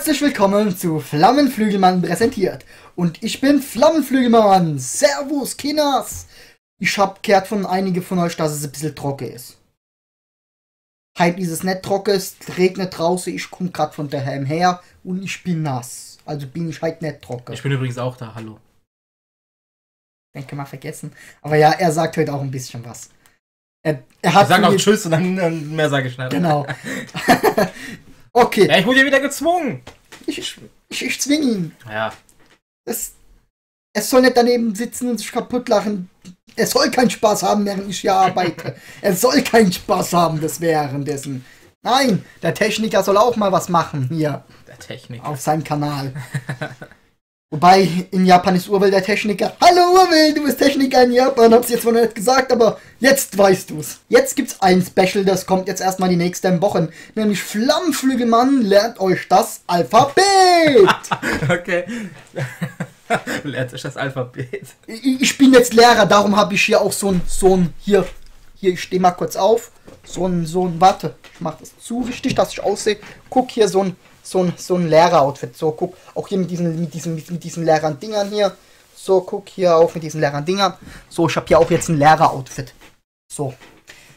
Herzlich willkommen zu Flammenflügelmann präsentiert. Und ich bin Flammenflügelmann. Servus, Kinas. Ich hab gehört von einigen von euch, dass es ein bisschen trocken ist. Heute ist es nicht trocken, es regnet draußen, ich komme gerade von daheim her und ich bin nass. Also bin ich heute nicht trocken. Ich bin übrigens auch da, hallo. Denke mal vergessen. Aber ja, er sagt heute auch ein bisschen was. Er hat ich sag auch Tschüss und dann mehr sage ich nicht. Genau. Okay. Ja, ich wurde ja wieder gezwungen. Ich zwinge ihn. Ja. Es soll nicht daneben sitzen und sich kaputt lachen. Er soll keinen Spaß haben, während ich hier arbeite. Er soll keinen Spaß haben, das währenddessen. Nein, der Techniker soll auch mal was machen hier. Der Techniker. Auf seinem Kanal. Wobei, in Japan ist Urwell der Techniker. Hallo Urwell, du bist Techniker in Japan, hab's jetzt zwar nicht gesagt, aber jetzt weißt du's. Jetzt gibt's ein Special, das kommt jetzt erstmal die nächsten Wochen. Nämlich Flammenflügelmann lernt euch das Alphabet. Okay. Lernt euch das Alphabet. Ich bin jetzt Lehrer, darum habe ich hier auch so ein, ich stehe mal kurz auf. Warte, ich mach das zu richtig, dass ich aussehe. Guck hier, so ein Lehrer-Outfit. So, guck, auch hier mit diesen Lehrern-Dingern hier. So, guck hier auch mit diesen Lehrern-Dingern. So, ich habe hier auch jetzt ein Lehrer-Outfit. So.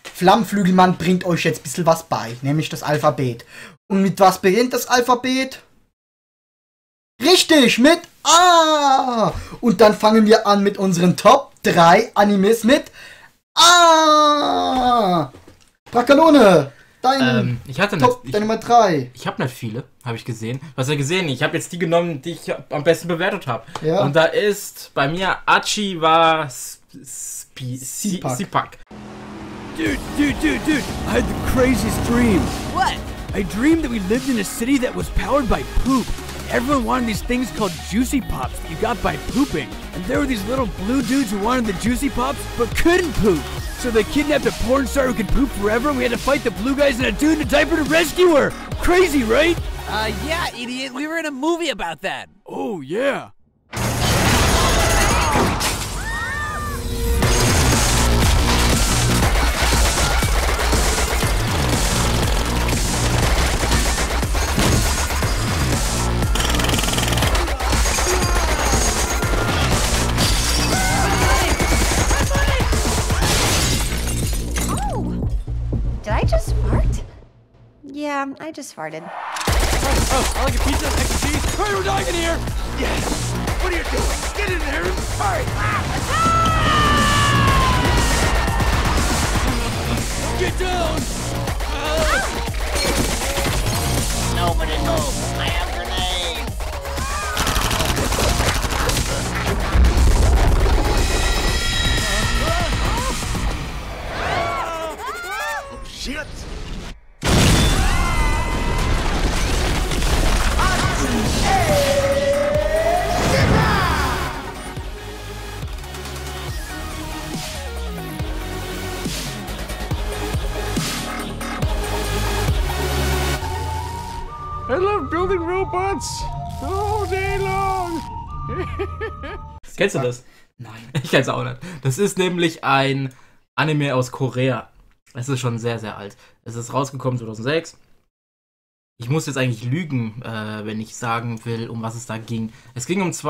Flammenflügelmann bringt euch jetzt ein bisschen was bei, nämlich das Alphabet. Und mit was beginnt das Alphabet? Richtig, mit A! Und dann fangen wir an mit unseren Top 3 Animes mit A! Braccalone! Ich hatte nicht, deine Nummer 3. Ich habe nicht viele, habe ich gesehen. Was ihr gesehen? Ich habe jetzt die genommen, die ich am besten bewertet habe. Ja. Und da ist bei mir Aachi wa Ssipak. Dude, I had the craziest dream. What? I dreamed that we lived in a city that was powered by poop. Everyone wanted these things called Juicy Pops that you got by pooping. And there were these little blue dudes who wanted the Juicy Pops but couldn't poop. So they kidnapped a porn star who could poop forever, and we had to fight the blue guys and a dude in a diaper to rescue her! Crazy, right? Yeah, idiot. We were in a movie about that. Oh, yeah. Yeah, I just farted. Oh, I like a pizza, extra cheese. Hey, we're dying in here! Yes! What are you doing? Get in there and hurry! Ah! Get down! Ah! Nobody move! I have grenades! Oh, shit! I love building robots all day long. Kennst du das? Nein. Ich kenn's auch nicht. Das ist nämlich ein Anime aus Korea. Es ist schon sehr, sehr alt. Es ist rausgekommen 2006. Ich muss jetzt eigentlich lügen, wenn ich sagen will, um was es da ging. Es ging um es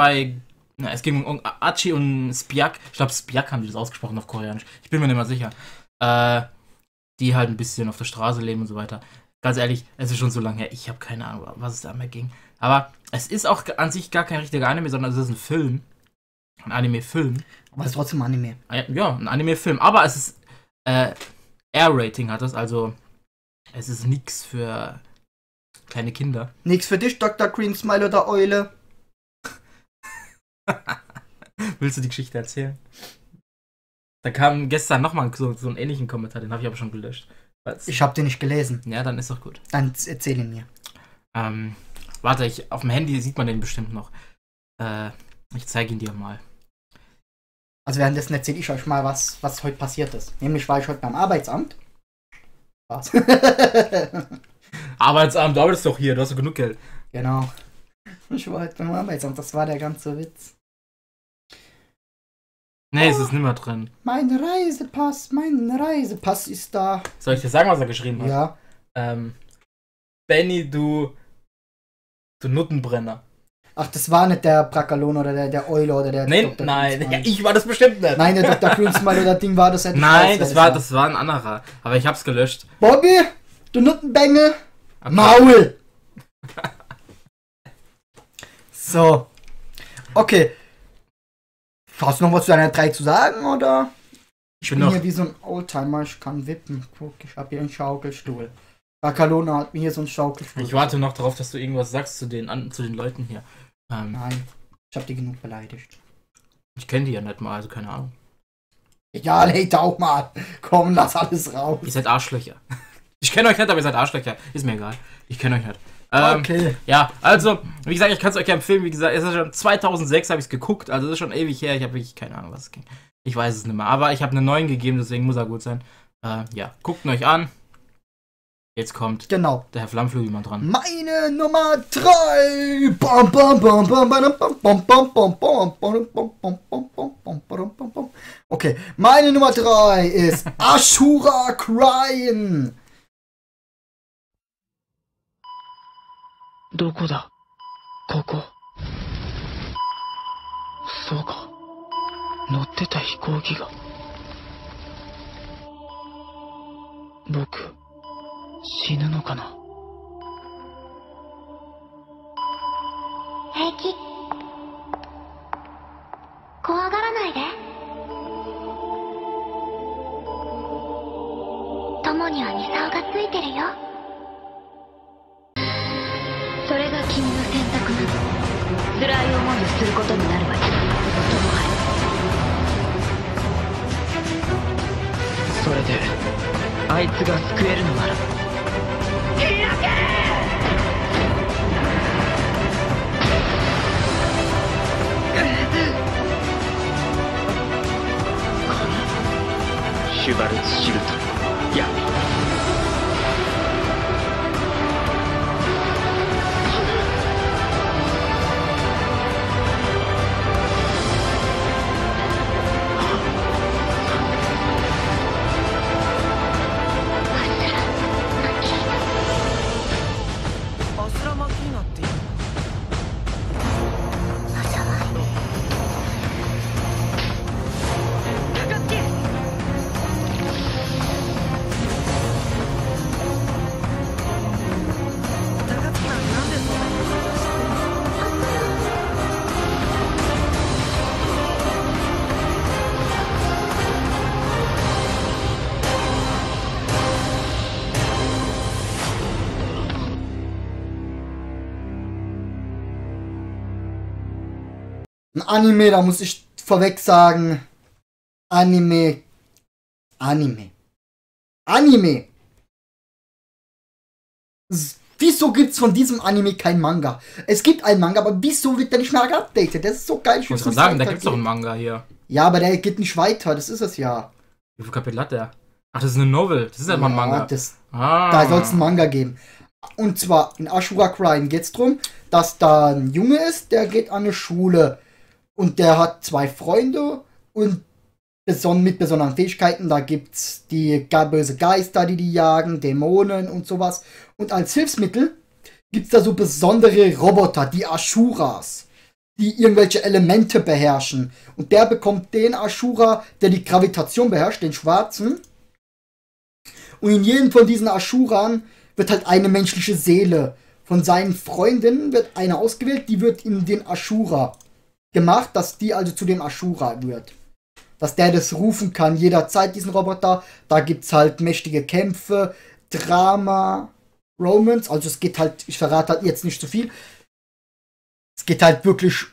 ging um Aachi und Ssipak. Ich glaube, Ssipak haben die das ausgesprochen auf Koreanisch. Ich bin mir nicht mehr sicher. Die halt ein bisschen auf der Straße leben und so weiter. Ganz ehrlich, es ist schon so lange her. Ich habe keine Ahnung, was es da mehr ging. Aber es ist auch an sich gar kein richtiger Anime, sondern es ist ein Film. Ein Anime-Film. Aber es ist trotzdem Anime. Ja, ein Anime-Film. Aber es ist R-Rating hat es. Also es ist nichts für kleine Kinder. Nix für dich, Dr. Greensmile oder Eule. Willst du die Geschichte erzählen? Da kam gestern nochmal so einen ähnlichen Kommentar, den habe ich aber schon gelöscht. Was? Ich habe den nicht gelesen. Ja, dann ist doch gut. Dann erzähl ihn mir. Warte, auf dem Handy sieht man den bestimmt noch. Ich zeige ihn dir mal. Also währenddessen erzähle ich euch mal, was heute passiert ist. Nämlich war ich heute beim Arbeitsamt. Was? Arbeitsamt, du arbeitest doch hier, du hast doch genug Geld. Genau. Ich war halt beim Arbeitsamt, das war der ganze Witz. Nee, es ist nimmer drin. Mein Reisepass ist da. Soll ich dir sagen, was er geschrieben hat? Ja. Benny, du So Nuttenbrenner. Ach, das war nicht der Braccalone oder der Euler oder der Nein, Dr. nein, ja, ich war das bestimmt nicht. Nein, der Dr. Grimmsmal oder das Ding war das halt nicht. Nein, das war ein anderer. Aber ich hab's gelöscht. Bobby, du Nuttenbengel. Okay. Maul! So. Okay. Hast du noch was zu deiner 3 zu sagen, oder? Ich bin hier wie so ein Oldtimer, ich kann wippen. Guck, ich hab hier einen Schaukelstuhl. Braccalone hat mir hier so einen Schaukelstuhl. Ich warte noch darauf, dass du irgendwas sagst zu den Leuten hier. Nein, ich hab die genug beleidigt. Ich kenne die ja nicht mal, also keine Ahnung. Egal, hey, tauch mal. Komm, lass alles raus. Ihr seid Arschlöcher. Ich kenne euch nicht, aber ihr seid Arschlöcher. Ist mir egal. Ich kenne euch nicht. Okay. Ja, also, wie gesagt, ich kann es euch empfehlen. Wie gesagt, es ist schon 2006 habe ich es geguckt. Also, es ist schon ewig her. Ich habe wirklich keine Ahnung, was es ging. Ich weiß es nicht mehr. Aber ich habe eine 9 gegeben, deswegen muss er gut sein. Ja, guckt ihn euch an. Jetzt kommt der Herr Flammflügelmann dran. Meine Nummer 3. Okay, meine Nummer 3 ist Asura Cryin'. どこだ?ここ。そうか。乗ってた飛行機が。僕、死ぬのかな?平気。怖がらないで。友にはミサオがついてるよ。それが君の選択なの。辛い思いをすることになるわよ。それであいつが救えるのなら開け!シュバルツシルト闇。Anime, da muss ich vorweg sagen, Anime. Wieso gibt's von diesem Anime kein Manga? Es gibt einen Manga, aber wieso wird der nicht mehr geupdatet? Das ist so geil. Ich muss mal sagen, da gibt's doch einen Manga hier. Ja, aber der geht nicht weiter, das ist es ja. Wie viel Kapitel hat der? Ach, das ist eine Novel, das ist ja mal ein Manga. Da soll es einen Manga geben. Und zwar in Asura Cryin' geht es darum, dass da ein Junge ist, der geht an eine Schule und der hat zwei Freunde und mit besonderen Fähigkeiten. Da gibt es die böse Geister, die jagen, Dämonen und sowas. Und als Hilfsmittel gibt es da so besondere Roboter, die Asuras, die irgendwelche Elemente beherrschen. Und der bekommt den Asura, der die Gravitation beherrscht, den Schwarzen. Und in jedem von diesen Asuran wird halt eine menschliche Seele. Von seinen Freundinnen wird eine ausgewählt, die wird in den Asura gemacht, dass die also zu dem Asura wird. Dass der das rufen kann, jederzeit diesen Roboter. Da gibt es halt mächtige Kämpfe, Drama, Romance. Also es geht halt, ich verrate halt jetzt nicht zu viel. Es geht halt wirklich,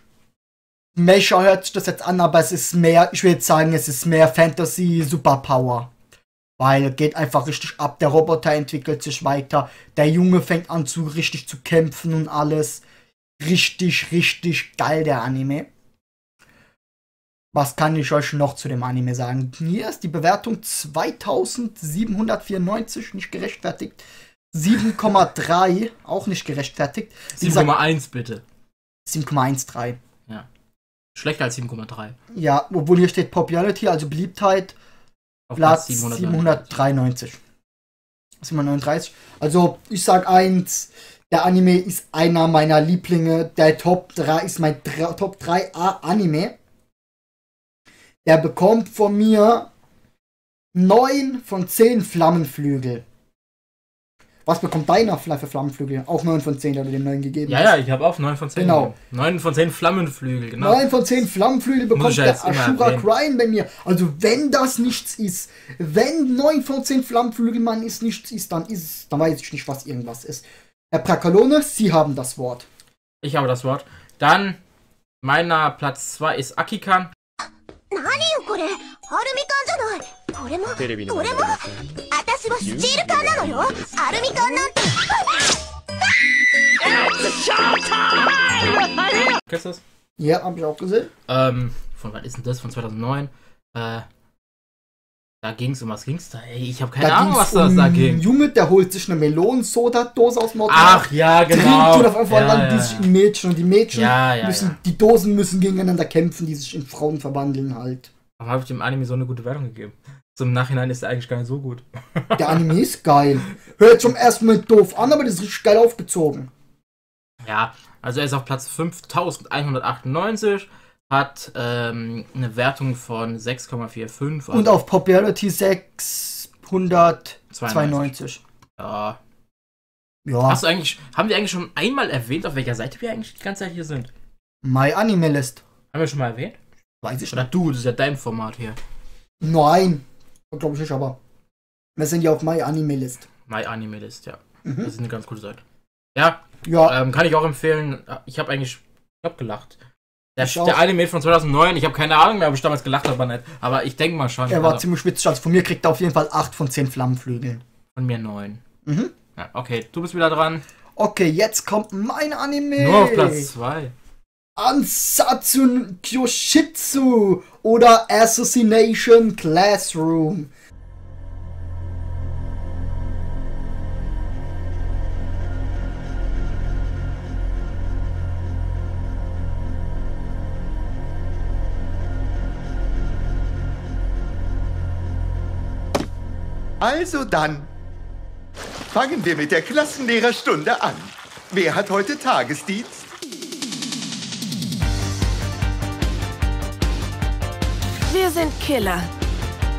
Mecha hört sich das jetzt an, aber es ist mehr, ich will jetzt sagen, es ist mehr Fantasy, Superpower. Weil geht einfach richtig ab, der Roboter entwickelt sich weiter, der Junge fängt an richtig zu kämpfen und alles. Richtig, richtig geil der Anime. Was kann ich euch noch zu dem Anime sagen? Hier ist die Bewertung 2794, nicht gerechtfertigt. 7,3, auch nicht gerechtfertigt. 7,1 bitte. 7,13. Ja. Schlechter als 7,3. Ja, obwohl hier steht Popularity, also Beliebtheit. Auf Platz 793. 739. Also ich sag 1, Der Anime ist einer meiner Lieblinge. Der Top 3 ist mein Top 3A Anime. Der bekommt von mir 9 von 10 Flammenflügel. Was bekommt deiner für Flammenflügel? Auch 9 von 10, da du dem 9 gegeben hast. Ja, ich habe auch 9 von 10. Genau. 9 von 10 Flammenflügel, genau. 9 von 10 Flammenflügel bekommt der Asura Cryin' bei mir. Also wenn das nichts ist, wenn 9 von 10 Flammenflügel man ist, nichts ist, dann weiß ich nicht, was irgendwas ist. Herr Braccalone, Sie haben das Wort. Ich habe das Wort. Dann, meiner Platz 2 ist Akikan. Kennst du das? Ja, hab ich auch gesehen. Von wann ist denn das? Von 2009. Da ging's um was ging's da? Ey, ich habe keine Ahnung, was da ging. Ein Junge, der holt sich eine Melonensoda-Dose aus dem Auto. Ach ja, genau. Trinkt und auf einmal landen die sich in Mädchen und die Mädchen müssen, die Dosen müssen gegeneinander kämpfen, die sich in Frauen verwandeln halt. Warum habe ich dem Anime so eine gute Wertung gegeben? So im Nachhinein ist er eigentlich gar nicht so gut. Der Anime ist geil. Hört zum ersten Mal doof an, aber das ist richtig geil aufgezogen. Ja, also er ist auf Platz 5198. Hat eine Wertung von 6,45. Also und auf Popularity 692. Ja. Hast du eigentlich, haben wir eigentlich schon einmal erwähnt, auf welcher Seite wir eigentlich die ganze Zeit hier sind? My Anime List. Haben wir schon mal erwähnt? Weiß ich nicht. Du, das ist ja dein Format hier. Nein, glaube ich nicht, aber wir sind ja auf My Anime List. My Anime List, ja. Mhm. Das ist eine ganz coole Seite. Ja, kann ich auch empfehlen. Ich hab gelacht. Der Anime von 2009, ich habe keine Ahnung mehr, ob ich damals gelacht habe, aber nicht. Aber ich denke mal schon. Er war ziemlich spitz. Also von mir kriegt er auf jeden Fall 8 von 10 Flammenflügeln. Von mir 9. Mhm. Ja, okay, du bist wieder dran. Okay, jetzt kommt mein Anime. Nur auf Platz 2. Ansatsu Kyoshitsu oder Assassination Classroom. Also dann, fangen wir mit der Klassenlehrerstunde an. Wer hat heute Tagesdienst? Wir sind Killer.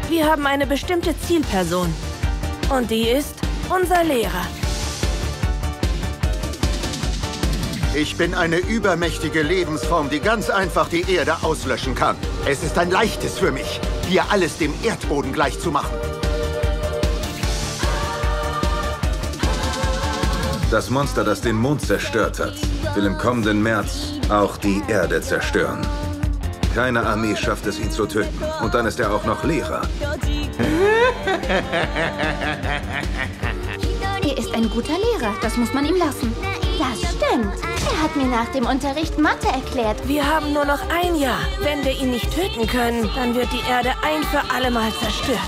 Wir haben eine bestimmte Zielperson. Und die ist unser Lehrer. Ich bin eine übermächtige Lebensform, die ganz einfach die Erde auslöschen kann. Es ist ein leichtes für mich, hier alles dem Erdboden gleichzumachen. Das Monster, das den Mond zerstört hat, will im kommenden März auch die Erde zerstören. Keine Armee schafft es, ihn zu töten. Und dann ist er auch noch Lehrer. Er ist ein guter Lehrer, das muss man ihm lassen. Das stimmt. Er hat mir nach dem Unterricht Mathe erklärt. Wir haben nur noch ein Jahr. Wenn wir ihn nicht töten können, dann wird die Erde ein für allemal zerstört.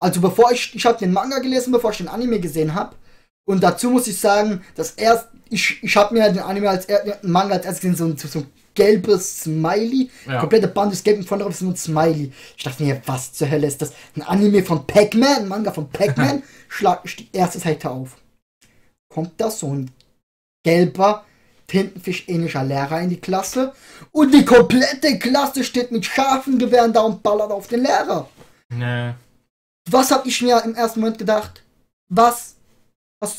Also bevor ich habe den Manga gelesen, bevor ich den Anime gesehen habe. Und dazu muss ich sagen, dass ich habe mir den Anime den Manga als erstes gesehen, so ein gelbes Smiley. Ja. Komplette Band ist gelb und vorne drauf ist nur ein Smiley. Ich dachte mir, was zur Hölle ist das? Ein Anime von Pac-Man, ein Manga von Pac-Man. Schlag die erste Seite auf. Kommt da so ein gelber, tintenfischähnlicher Lehrer in die Klasse. Und die komplette Klasse steht mit scharfen Gewehren da und ballert auf den Lehrer. Nee. Was habe ich mir im ersten Moment gedacht? Wenn man so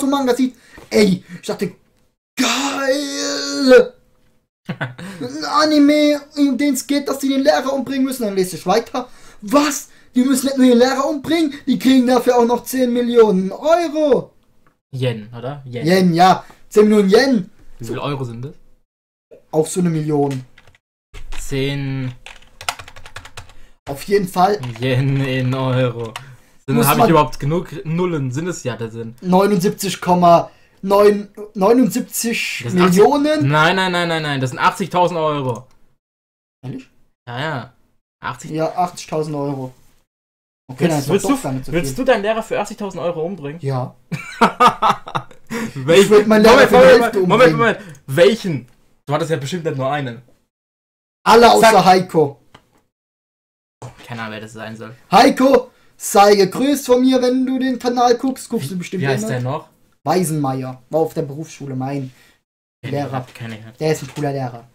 einen Manga sieht, ey, ich dachte, geil! Ein Anime, in dem es geht, dass die den Lehrer umbringen müssen, dann lese ich weiter. Was? Die müssen nicht nur den Lehrer umbringen, die kriegen dafür auch noch 10 Millionen Euro. Yen, oder? Yen, ja. 10 Millionen Yen. Wie viel Euro sind das? Auch so eine Million. 10... Auf jeden Fall. Yen in Euro. Habe ich überhaupt genug Nullen? Sind es ja da sind. 79,79 Millionen? Nein. Das sind 80.000 Euro. Ehrlich? Ja. 80.000 Euro. Okay, willst du deinen Lehrer für 80.000 Euro umbringen? Ja. Ich würde meinen Lehrer für Moment. Welchen? Du hattest ja bestimmt nicht nur einen. Alle außer Heiko. Keine Ahnung, wer das sein soll. Heiko, Sei gegrüßt von mir, wenn du den Kanal guckst. Guckst du bestimmt. Wie heißt der noch? Weisenmeier. War auf der Berufsschule mein Lehrer. Der ist ein cooler Lehrer.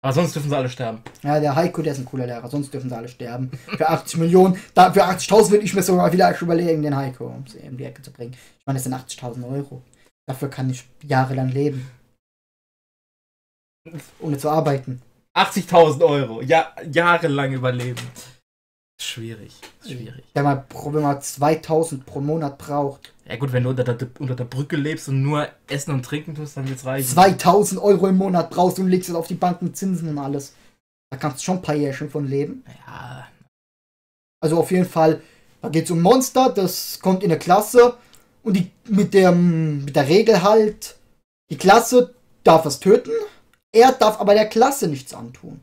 Aber sonst dürfen sie alle sterben. Ja, der Heiko, der ist ein cooler Lehrer. Sonst dürfen sie alle sterben. Für 80 Millionen. Da, für 80.000 würde ich mir sogar vielleicht überlegen, den Heiko um die Ecke zu bringen. Ich meine, das sind 80.000 Euro. Dafür kann ich jahrelang leben. Ohne zu arbeiten. 80.000 Euro. Ja, jahrelang überleben. Schwierig. Schwierig. Wenn man, 2.000 pro Monat braucht. Ja gut, wenn du unter der Brücke lebst und nur essen und trinken tust, dann wird's reichen. 2.000 Euro im Monat brauchst du und legst es auf die Bank mit Zinsen und alles. Da kannst du schon ein paar Jährchen von leben. Ja. Also auf jeden Fall, da geht's um Monster, das kommt in der Klasse und die mit der Regel halt, die Klasse darf es töten, er darf aber der Klasse nichts antun.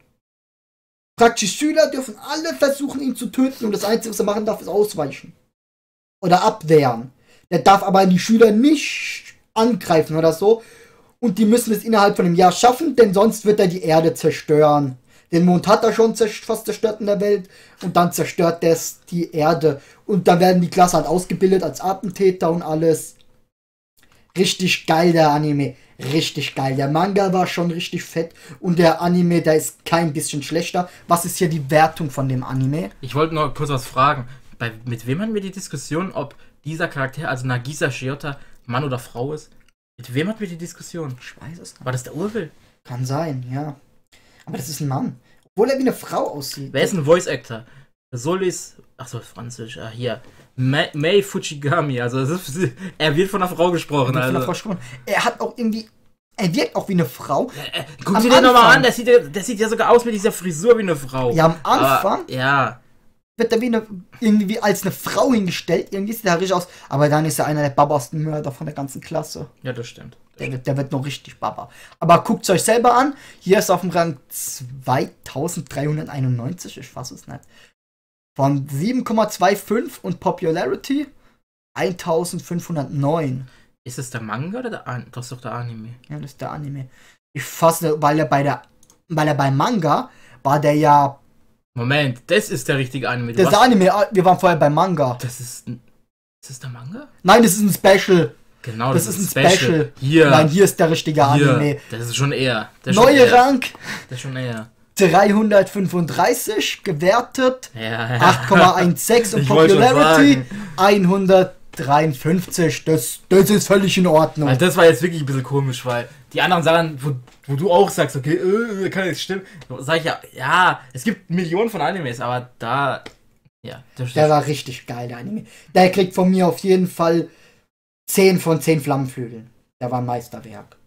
Praktisch Schüler dürfen alle versuchen, ihn zu töten und das Einzige, was er machen darf, ist ausweichen. Oder abwehren. Der darf aber die Schüler nicht angreifen oder so. Und die müssen es innerhalb von einem Jahr schaffen, denn sonst wird er die Erde zerstören. Den Mond hat er schon fast zerstört in der Welt und dann zerstört er die Erde. Und dann werden die Klasse halt ausgebildet als Attentäter und alles. Richtig geil, der Anime. Richtig geil. Der Manga war schon richtig fett und der Anime, der ist kein bisschen schlechter. Was ist hier die Wertung von dem Anime? Ich wollte noch kurz was fragen. Mit wem hatten wir die Diskussion, ob dieser Charakter, also Nagisa Shiota, Mann oder Frau ist? Mit wem hatten wir die Diskussion? Ich weiß es nicht. War das der Urwill? Kann sein, ja. Aber das ist ein Mann. Obwohl er wie eine Frau aussieht. Wer ist ein Voice Actor? Solis, achso, Französisch, ah, hier. Mei Fujigami, also er wird von einer Frau gesprochen. Er hat auch irgendwie, er wirkt auch wie eine Frau. Guck dir den nochmal an, der sieht ja sogar aus mit dieser Frisur wie eine Frau. Ja, am Anfang wird er irgendwie als eine Frau hingestellt, irgendwie sieht er richtig aus, aber dann ist er einer der babbersten Mörder von der ganzen Klasse. Ja, das stimmt. Der wird noch richtig babber. Aber guckt es euch selber an, hier ist auf dem Rang 2391, ich fasse es nicht. Von 7,25 und Popularity 1509. Ist das der Manga oder der Anime? Das ist doch der Anime. Ja, das ist der Anime. Ich fasse, weil er beim Manga war der ja... Moment, das ist der richtige Anime. Das ist der Anime, wir waren vorher beim Manga. Das ist der Manga? Nein, das ist ein Special. Genau, das ist ein Special. Hier. Nein, hier ist der richtige Anime. Das ist schon eher. Neuer Rang. Das ist schon eher. 335 gewertet, ja. 8,16 und Popularity 153. Das ist völlig in Ordnung. Also das war jetzt wirklich ein bisschen komisch, weil die anderen Sachen, wo du auch sagst, okay, kann jetzt stimmen, sag ich ja, es gibt Millionen von Animes, aber da, ja. Der war richtig geil, der Anime. Der kriegt von mir auf jeden Fall 10 von 10 Flammenflügeln. Der war ein Meisterwerk.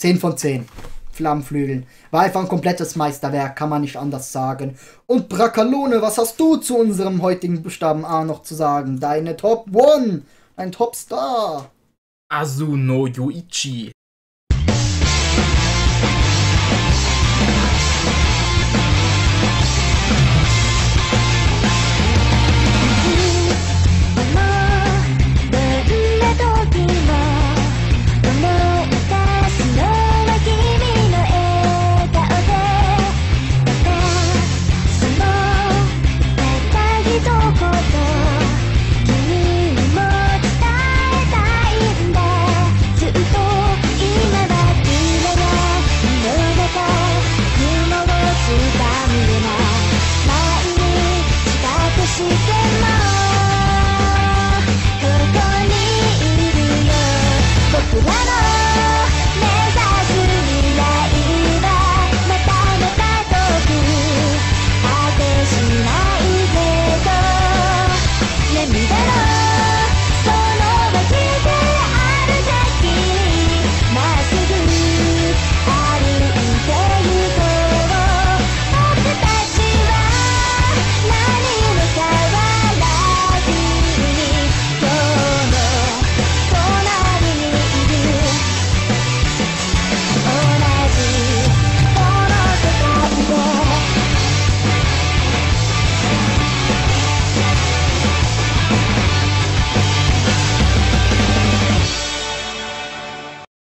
10 von 10. Flammenflügeln. War einfach ein komplettes Meisterwerk, kann man nicht anders sagen. Und Braccalone, was hast du zu unserem heutigen Buchstaben A noch zu sagen? Deine Top 1, dein Topstar. Asu no Yoichi.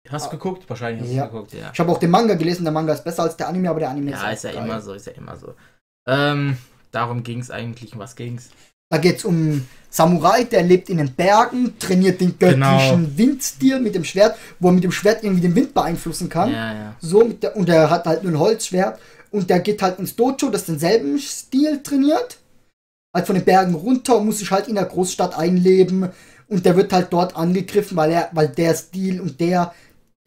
Hast du geguckt? Wahrscheinlich hast du geguckt, ja. Ich habe auch den Manga gelesen, der Manga ist besser als der Anime, aber der Anime ist ja immer so. Darum ging es eigentlich. Was ging's? Da geht es um Samurai, der lebt in den Bergen, trainiert den göttlichen Windstier mit dem Schwert, wo er mit dem Schwert irgendwie den Wind beeinflussen kann. Ja, ja. So mit der, und er hat halt nur ein Holzschwert. Und der geht halt ins Dojo, das denselben Stil trainiert. Halt von den Bergen runter und muss sich halt in der Großstadt einleben. Und der wird halt dort angegriffen, weil der Stil und der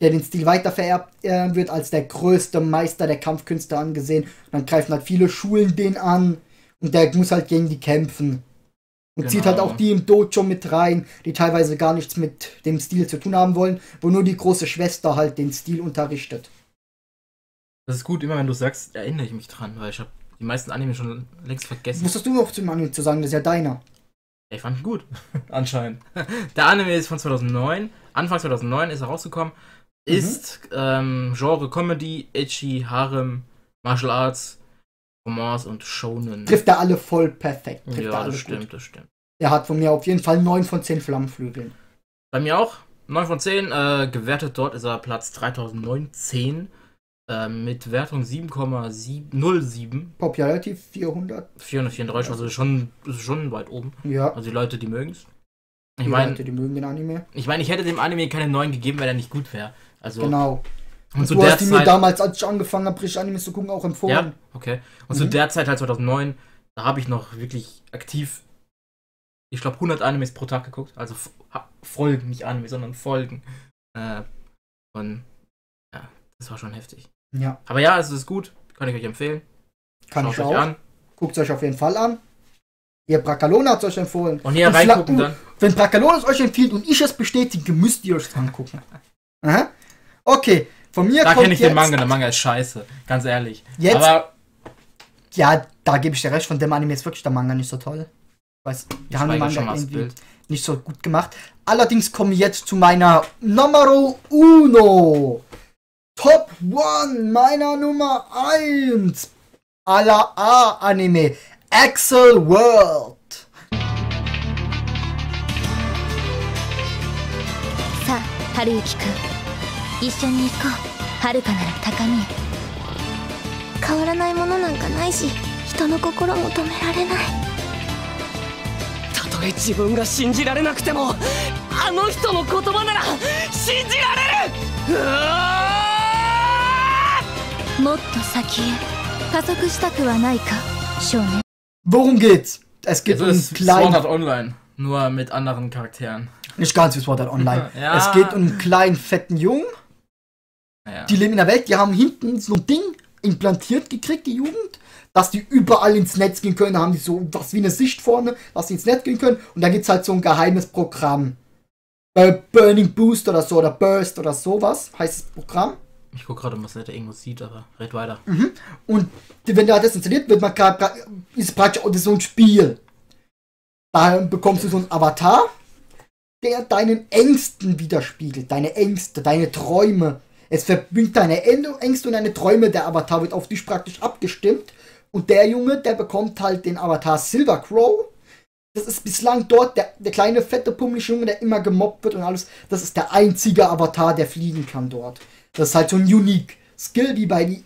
den Stil weiter vererbt, wird als der größte Meister der Kampfkünste angesehen. Und dann greifen halt viele Schulen den an. Und der muss halt gegen die kämpfen. Und zieht halt auch die im Dojo mit rein, die teilweise gar nichts mit dem Stil zu tun haben wollen, wo nur die große Schwester halt den Stil unterrichtet. Das ist gut, immer wenn du sagst, erinnere ich mich dran, weil ich habe die meisten Anime schon längst vergessen. Musstest du noch zum Anime zu sagen, das ist ja deiner. Ich fand ihn gut, anscheinend. Der Anime ist von 2009, Anfang 2009 ist er rausgekommen, ist Genre Comedy, Ecchi, Harem, Martial Arts, Romance und Shonen. Trifft er alle voll perfekt. Trifft ja, alle das stimmt, gut. Das stimmt. Er hat von mir auf jeden Fall 9 von 10 Flammenflügeln. Bei mir auch, 9 von 10, gewertet dort ist er Platz 3019. Mit Wertung 7,07. Popularity 400. 434, also schon weit oben. Ja. Also die Leute, die mögen es. Die Leute, die mögen den Anime. Ich meine, ich hätte dem Anime keine 9 gegeben, weil er nicht gut wäre. Also genau. Und zu der Zeit, die mir damals, als ich angefangen habe, richtig Animes zu gucken, auch empfohlen. Ja, okay. Und zu der Zeit, halt 2009, da habe ich noch wirklich aktiv, ich glaube, 100 Animes pro Tag geguckt. Also Folgen, nicht Anime, sondern Folgen. Und ja, das war schon heftig. Ja. Aber ja, es ist gut. Kann ich euch empfehlen. Kann ich auch. Guckt es euch auf jeden Fall an. Ihr Braccalone hat es euch empfohlen. Und hier reingucken dann. Wenn Braccalone es euch empfiehlt und ich es bestätige, müsst ihr euch es angucken. Aha. Okay, von mir da kommt jetzt... Da kenne ich den Manga. Der Manga ist scheiße. Ganz ehrlich. Jetzt... Aber... Ja, da gebe ich dir recht. Von dem Anime ist wirklich der Manga nicht so toll. Weiß, der Manga irgendwie nicht so gut gemacht. Allerdings komme ich jetzt zu meiner Numero Uno. Top 1 meiner Nummer 1 aller A-Anime, Accel World. Worum geht's? Es geht um Sword Art Online, nur mit anderen Charakteren. Nicht ganz wie Sword Art Online. Ja. Es geht um einen kleinen, fetten Jungen. Ja. Die leben in der Welt, die haben hinten so ein Ding implantiert gekriegt, die Jugend, dass die überall ins Netz gehen können. Da haben die so was wie eine Sicht vorne, dass sie ins Netz gehen können. Und da gibt's halt so ein geheimes Programm. Burning Boost oder so, oder Burst oder sowas heißt das Programm. Ich gucke gerade, was der irgendwo sieht, aber red weiter. Mhm. Und wenn der das installiert, wird man ist praktisch auch so ein Spiel. Da bekommst du so einen Avatar, der deinen Ängsten widerspiegelt, deine Ängste, deine Träume. Es verbindet deine Ängste und deine Träume. Der Avatar wird auf dich praktisch abgestimmt. Und der Junge, der bekommt halt den Avatar Silver Crow. Das ist bislang dort der kleine, fette, pummelige Junge, der immer gemobbt wird und alles. Das ist der einzige Avatar, der fliegen kann dort. Das ist halt so ein unique Skill,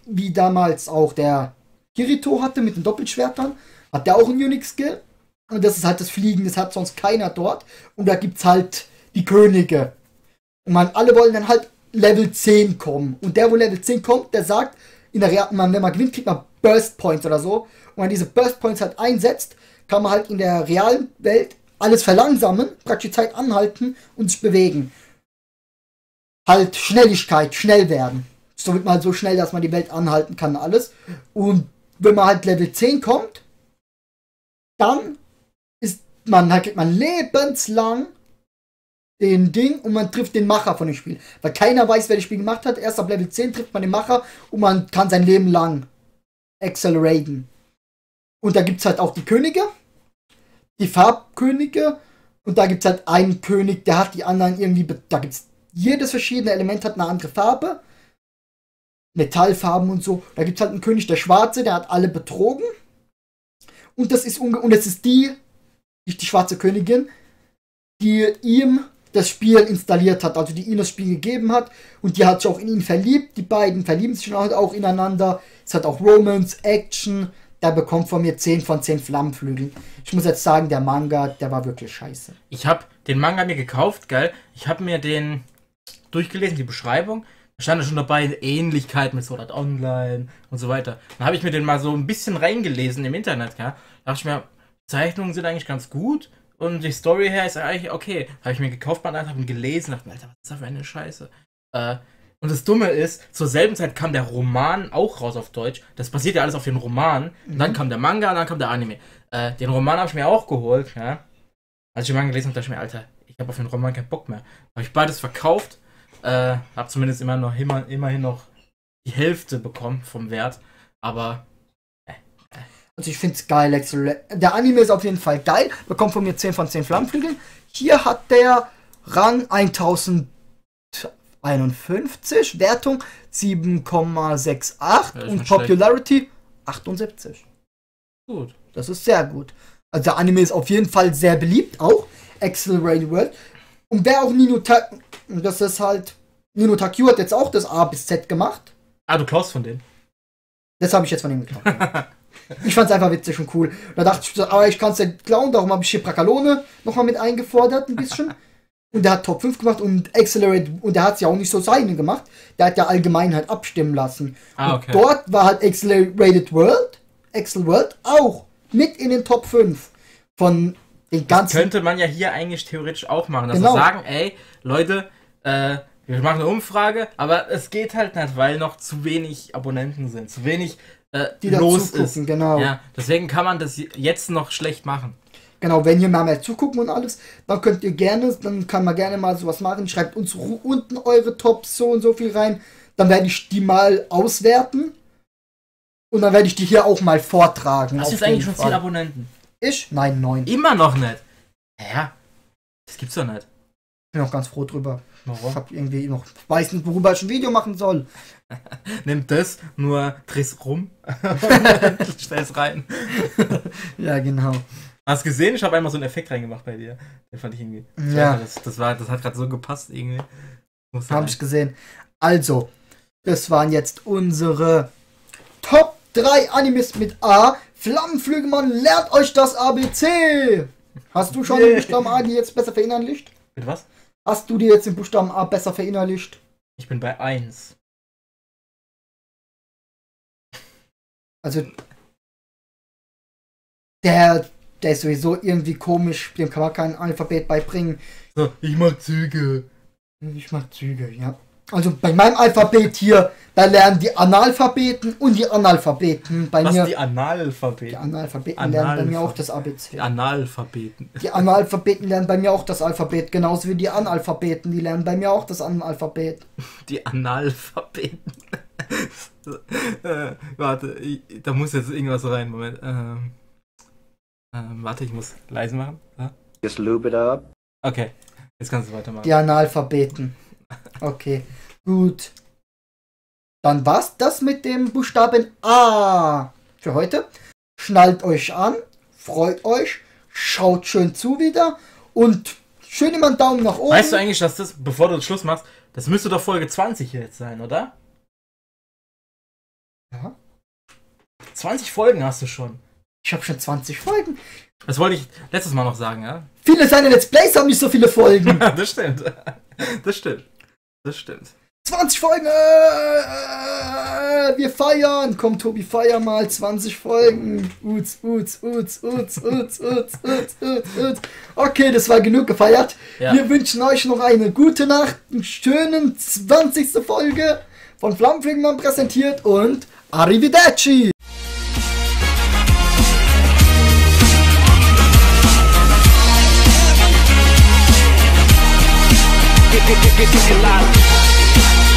wie damals auch der Kirito hatte mit den Doppelschwertern. Hat der auch einen unique Skill. Und das ist halt das Fliegen, das hat sonst keiner dort. Und da gibt's halt die Könige. Und alle wollen dann halt Level 10 kommen. Und der, wo Level 10 kommt, der sagt, wenn man gewinnt, kriegt man Burst Points oder so. Und wenn man diese Burst Points halt einsetzt, kann man halt in der realen Welt alles verlangsamen, praktisch die Zeit anhalten und sich bewegen. Halt Schnelligkeit, schnell werden. So wird man halt so schnell, dass man die Welt anhalten kann, alles. Und wenn man halt Level 10 kommt, dann kriegt man lebenslang den Ding und man trifft den Macher von dem Spiel. Weil keiner weiß, wer das Spiel gemacht hat. Erst ab Level 10 trifft man den Macher und man kann sein Leben lang acceleraten. Und da gibt es halt auch die Könige, die Farbkönige. Und da gibt es halt einen König, der hat die anderen irgendwie... Da gibt's jedes verschiedene Element hat eine andere Farbe. Metallfarben und so. Da gibt es halt einen König, der Schwarze, der hat alle betrogen. Und das ist die schwarze Königin, die ihm das Spiel installiert hat, also die ihm das Spiel gegeben hat. Und die hat sich auch in ihn verliebt. Die beiden verlieben sich auch ineinander. Es hat auch Romance, Action, der bekommt von mir 10 von 10 Flammenflügeln. Ich muss jetzt sagen, der Manga, der war wirklich scheiße. Ich habe den Manga mir gekauft, geil. Ich habe mir den durchgelesen, die Beschreibung. Da stand schon dabei, Ähnlichkeit mit Sword Art Online und so weiter. Dann habe ich mir den mal so ein bisschen reingelesen im Internet, ja. Da dachte ich mir, Zeichnungen sind eigentlich ganz gut. Und die Story her ist eigentlich okay. Habe ich mir gekauft, mal habe ihn gelesen, dachte mir, Alter, was ist das für eine Scheiße? Und das Dumme ist, zur selben Zeit kam der Roman auch raus auf Deutsch. Das basiert ja alles auf den Roman. Und dann kam der Manga und dann kam der Anime. Den Roman habe ich mir auch geholt, ja. Als ich den Manga gelesen habe, dachte ich mir, Alter, ich habe auf den Roman keinen Bock mehr. Habe ich beides verkauft. Habe zumindest immerhin noch die Hälfte bekommen vom Wert. Aber... Also ich finde es geil, Accel. Der Anime ist auf jeden Fall geil. Bekommt von mir 10 von 10 Flammenflügeln. Hier hat der Rang 1051, Wertung 7,68 ja, und Popularity 78. Gut. Das ist sehr gut. Also der Anime ist auf jeden Fall sehr beliebt, auch Accel World. Und wer auch Nino Taku, das ist halt, Nino Taku hat jetzt auch das A bis Z gemacht. Ah, du klaust von denen. Das habe ich jetzt von ihm geklaut. Ja. Ich fand es einfach witzig und cool. Da dachte ich, aber ich kann es ja klauen, darum habe ich hier Braccalone nochmal mit eingefordert, ein bisschen. Und der hat Top 5 gemacht und Accelerate, und der hat es ja auch nicht so seine gemacht. Der hat ja allgemein halt abstimmen lassen. Ah, okay. Und dort war halt Accel World auch mit in den Top 5 von den ganzen. Das könnte man ja hier eigentlich theoretisch auch machen. Dass genau. Wir sagen, ey, Leute, wir machen eine Umfrage, aber es geht halt nicht, weil noch zu wenig Abonnenten sind, zu wenig die los ist. Genau. Ja, deswegen kann man das jetzt noch schlecht machen. Genau, wenn ihr mal mehr zugucken und alles, dann könnt ihr gerne, dann kann man gerne mal sowas machen. Schreibt uns unten eure Tops so und so viel rein. Dann werde ich die mal auswerten. Und dann werde ich die hier auch mal vortragen. Hast du jetzt eigentlich schon 10 Abonnenten? Ich? Nein, 9. Immer noch nicht? Ja, das gibt's doch nicht. Ich bin auch ganz froh drüber. Warum? Ich hab irgendwie noch, ich weiß nicht, worüber ich ein Video machen soll. Nimm das, nur dreh's rum. Stell's rein. Ja, genau. Hast gesehen? Ich habe einmal so einen Effekt reingemacht bei dir. Den fand ich irgendwie. Ja. Das hat gerade so gepasst irgendwie. Hab ich gesehen. Also, das waren jetzt unsere Top 3 Animes mit A. Flammenflügelmann, lernt euch das ABC! Hast du schon den Buchstaben A die jetzt besser verinnerlicht? Mit was? Hast du dir jetzt den Buchstaben A besser verinnerlicht? Ich bin bei 1. Also, der ist sowieso irgendwie komisch, dem kann man kein Alphabet beibringen. So, ich mach Züge. Ich mach Züge, ja. Also bei meinem Alphabet hier, da lernen die Analphabeten und die Analphabeten bei mir. Was, die Analphabeten? Die Analphabeten lernen bei mir auch das ABC. Die Analphabeten. Die Analphabeten lernen bei mir auch das Alphabet, genauso wie die Analphabeten, die lernen bei mir auch das Analphabet. Die Analphabeten. Warte, da muss jetzt irgendwas rein, Moment. Warte, ich muss leise machen. Ja? Just lube it up. Okay, jetzt kannst du weitermachen. Die Analphabeten. Okay, gut. Dann war's das mit dem Buchstaben A für heute. Schnallt euch an, freut euch, schaut schön zu wieder und schön immer einen Daumen nach oben. Weißt du eigentlich, dass das, bevor du Schluss machst, das müsste doch Folge 20 hier jetzt sein, oder? Ja. 20 Folgen hast du schon. Ich habe schon 20 Folgen. Das wollte ich letztes Mal noch sagen, ja? Viele seiner Let's Plays haben nicht so viele Folgen. Das stimmt. Das stimmt. Das stimmt. 20 Folgen! Wir feiern! Komm, Tobi, feier mal 20 Folgen! Okay, das war genug gefeiert. Ja. Wir wünschen euch noch eine gute Nacht, einen schönen 20. Folge von Flammenflügelmann präsentiert und Arrivederci! Get alive.